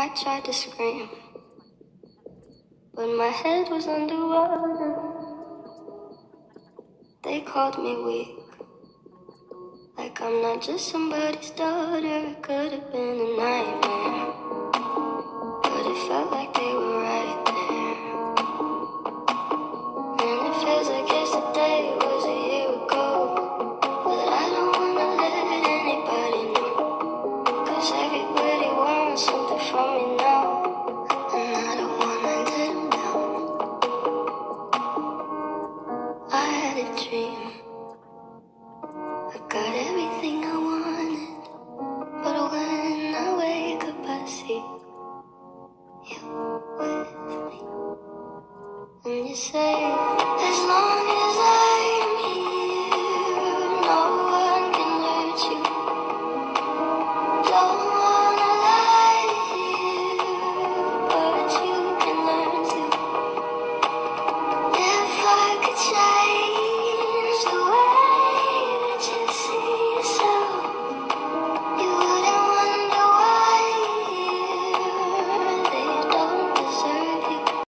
I tried to scream, but my head was underwater. They called me weak, like I'm not just somebody's daughter. It could have been a nightmare, but it felt like they were right there. And it feels like yesterday was a year ago, but I don't wanna let anybody know, 'cause everybody wants something from me now, and I don't wanna let them down. I had a dream, I got everything I wanted, but when I wake up I see you with me, and you say